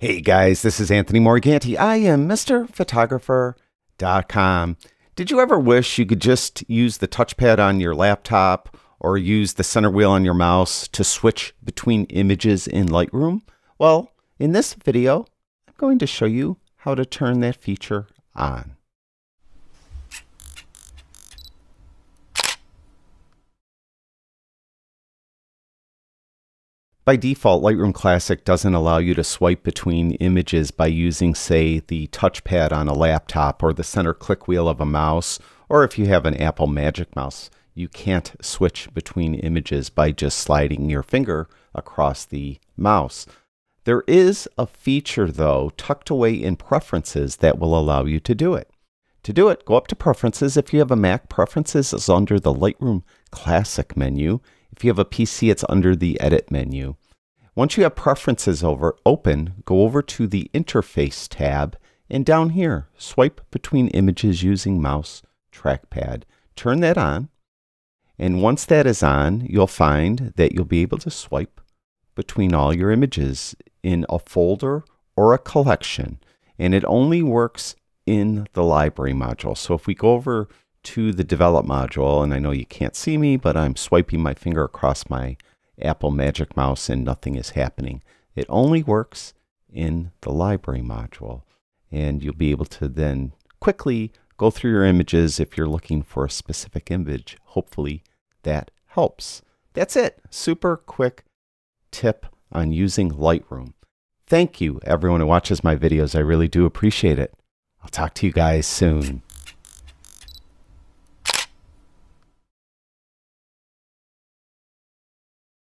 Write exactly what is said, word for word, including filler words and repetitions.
Hey guys, this is Anthony Morganti. I am Mister Photographer dot com. Did you ever wish you could just use the touchpad on your laptop or use the center wheel on your mouse to switch between images in Lightroom? Well, in this video, I'm going to show you how to turn that feature on. By default, Lightroom Classic doesn't allow you to swipe between images by using, say, the touchpad on a laptop or the center click wheel of a mouse, or if you have an Apple Magic Mouse, you can't switch between images by just sliding your finger across the mouse. There is a feature, though, tucked away in Preferences that will allow you to do it. To do it, go up to Preferences. If you have a Mac, Preferences is under the Lightroom Classic menu. If you have a P C, it's under the Edit menu. Once you have Preferences over open, go over to the Interface tab, and down here, swipe between images using mouse trackpad. Turn that on, and once that is on, you'll find that you'll be able to swipe between all your images in a folder or a collection, and it only works in the Library module. So if we go over to the Develop module, and I know you can't see me, but I'm swiping my finger across my Apple Magic Mouse and nothing is happening. It only works in the Library module, and you'll be able to then quickly go through your images if you're looking for a specific image. Hopefully that helps. That's it. Super quick tip on using Lightroom. Thank you, everyone who watches my videos. I really do appreciate it. I'll talk to you guys soon.